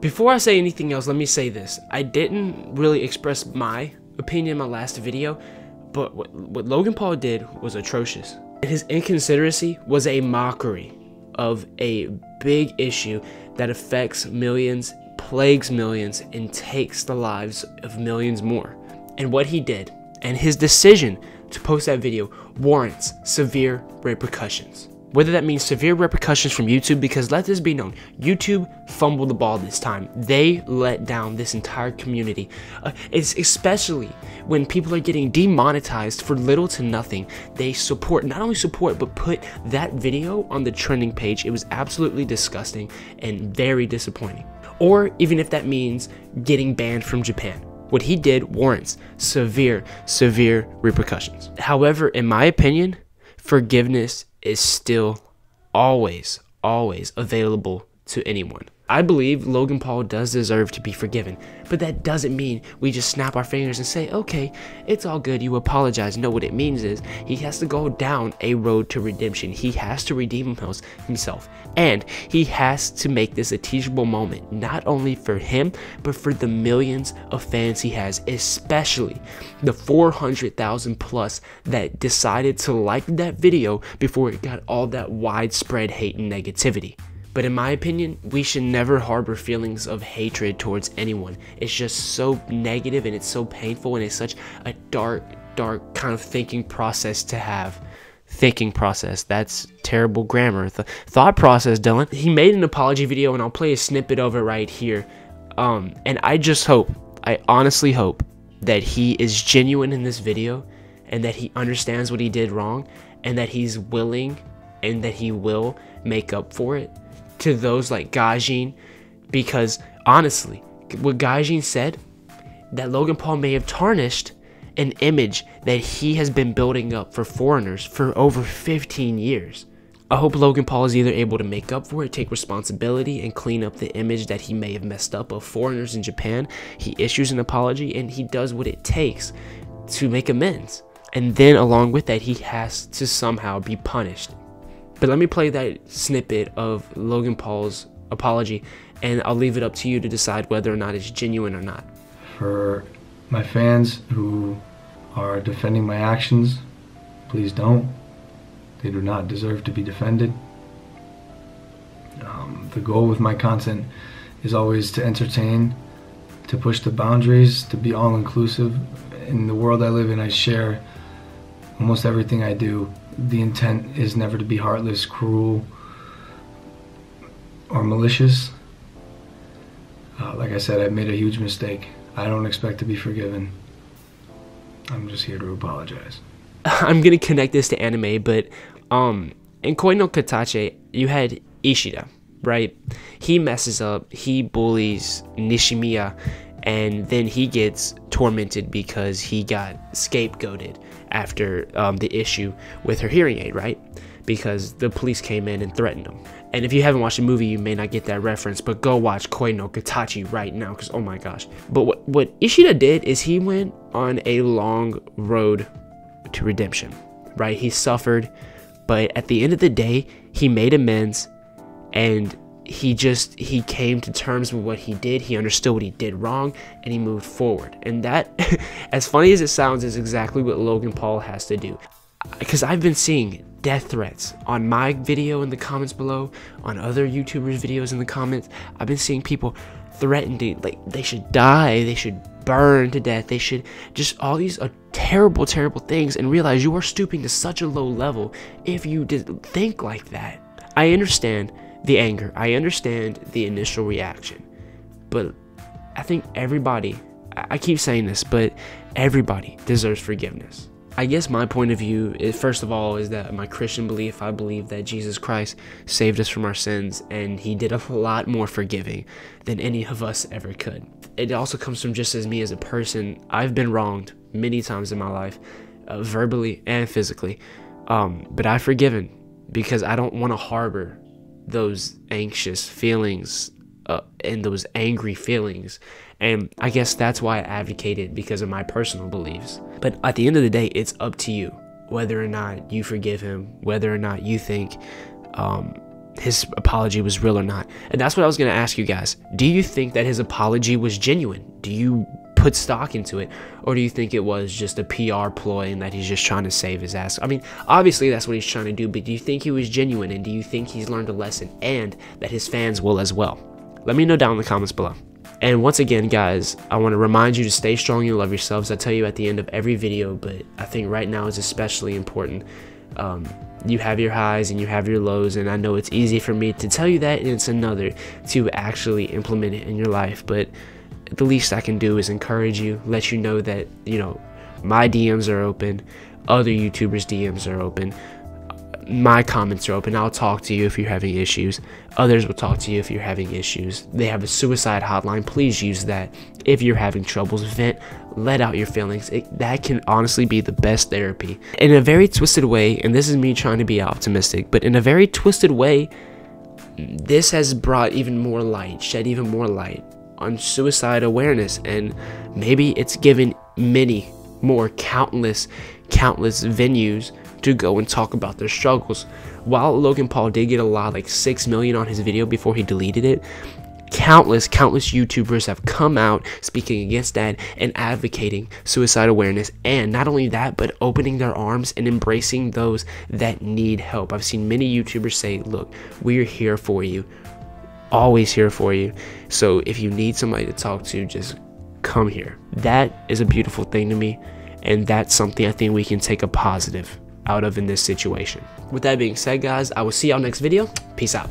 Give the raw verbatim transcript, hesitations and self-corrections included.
Before I say anything else, let me say this. I didn't really express my opinion in my last video, but what, what Logan Paul did was atrocious. His inconsideracy was a mockery of a big issue that affects millions, plagues millions, and takes the lives of millions more. And what he did, and his decision to post that video, warrants severe repercussions. Whether that means severe repercussions from YouTube, because let this be known, YouTube fumbled the ball this time. They let down this entire community. Uh, it's especially when people are getting demonetized for little to nothing. They support, not only support, but put that video on the trending page. It was absolutely disgusting and very disappointing. Or even if that means getting banned from Japan. What he did warrants severe, severe repercussions. However, in my opinion, forgiveness is still always, always available to anyone. I believe Logan Paul does deserve to be forgiven, but that doesn't mean we just snap our fingers and say, okay, it's all good, you apologize. No, what it means is he has to go down a road to redemption. He has to redeem himself, and he has to make this a teachable moment, not only for him, but for the millions of fans he has, especially the four hundred thousand plus that decided to like that video before it got all that widespread hate and negativity. But in my opinion, we should never harbor feelings of hatred towards anyone. It's just so negative and it's so painful, and it's such a dark, dark kind of thinking process to have. Thinking process, that's terrible grammar. The thought process, Dylan. He made an apology video, and I'll play a snippet of it right here. Um, and I just hope, I honestly hope that he is genuine in this video, and that he understands what he did wrong, and that he's willing, and that he will make up for it to those like Gaijin, because honestly, what Gaijin said, that Logan Paul may have tarnished an image that he has been building up for foreigners for over fifteen years. I hope Logan Paul is either able to make up for it, take responsibility, and clean up the image that he may have messed up of foreigners in Japan. He issues an apology, and he does what it takes to make amends. And then along with that, he has to somehow be punished. But let me play that snippet of Logan Paul's apology, and I'll leave it up to you to decide whether or not it's genuine or not. For my fans who are defending my actions, please don't. They do not deserve to be defended. Um, the goal with my content is always to entertain, to push the boundaries, to be all-inclusive. In the world I live in, I share almost everything I do. The intent is never to be heartless, cruel, or malicious. Uh, like I said, I made a huge mistake. I don't expect to be forgiven. I'm just here to apologize. I'm going to connect this to anime, but um, in Koe no Katachi, you had Ishida, right? He messes up, he bullies Nishimiya, and then he gets tormented because he got scapegoated after um, the issue with her hearing aid, right? Because the police came in and threatened him. And if you haven't watched the movie, you may not get that reference, but go watch Koe no Katachi right now, because oh my gosh. But what, what Ishida did is he went on a long road to redemption, right? He suffered, but at the end of the day, he made amends, and he just he came to terms with what he did. He understood what he did wrong, and he moved forward. And that, as funny as it sounds, is exactly what Logan Paul has to do, because I've been seeing death threats on my video in the comments below, on other YouTubers' videos in the comments. I've been seeing people threatened, like they should die, they should burn to death, they should just all these uh, terrible terrible things, and realize you are stooping to such a low level if you did think like that. I understand the anger, I understand the initial reaction, but I think everybody, I keep saying this, but everybody deserves forgiveness. I guess my point of view is, first of all, is that my Christian belief, I believe that Jesus Christ saved us from our sins, and he did a lot more forgiving than any of us ever could. It also comes from just as me as a person. I've been wronged many times in my life, uh, verbally and physically, um, but I've forgiven, because I don't want to harbor those anxious feelings uh, and those angry feelings. And I guess that's why I advocated, because of my personal beliefs. But at the end of the day, it's up to you whether or not you forgive him, whether or not you think um, his apology was real or not. And that's what I was going to ask you guys. Do you think that his apology was genuine? Do you put stock into it? Or do you think it was just a P R ploy and that he's just trying to save his ass? I mean, obviously that's what he's trying to do, but do you think he was genuine? And do you think he's learned a lesson and that his fans will as well? Let me know down in the comments below. And once again, guys, I want to remind you to stay strong and love yourselves. I tell you at the end of every video, but I think right now is especially important. Um, you have your highs and you have your lows, and I know it's easy for me to tell you that, and it's another to actually implement it in your life. But the least I can do is encourage you, let you know that, you know, my D Ms are open, other YouTubers' D Ms are open, my comments are open. I'll talk to you if you're having issues. Others will talk to you if you're having issues. They have a suicide hotline. Please use that. If you're having troubles, vent, let out your feelings. It, that can honestly be the best therapy. In a very twisted way, and this is me trying to be optimistic, but in a very twisted way, this has brought even more light, shed even more light on suicide awareness. And maybe it's given many more countless, countless venues to go and talk about their struggles. While Logan Paul did get a lot, like six million on his video before he deleted it, countless, countless YouTubers have come out speaking against that and advocating suicide awareness. And not only that, but opening their arms and embracing those that need help. I've seen many YouTubers say, look, we're here for you, always here for you. So if you need somebody to talk to, just come here. That is a beautiful thing to me. And that's something I think we can take a positive out of in this situation. With that being said, guys, I will see y'all next video. Peace out.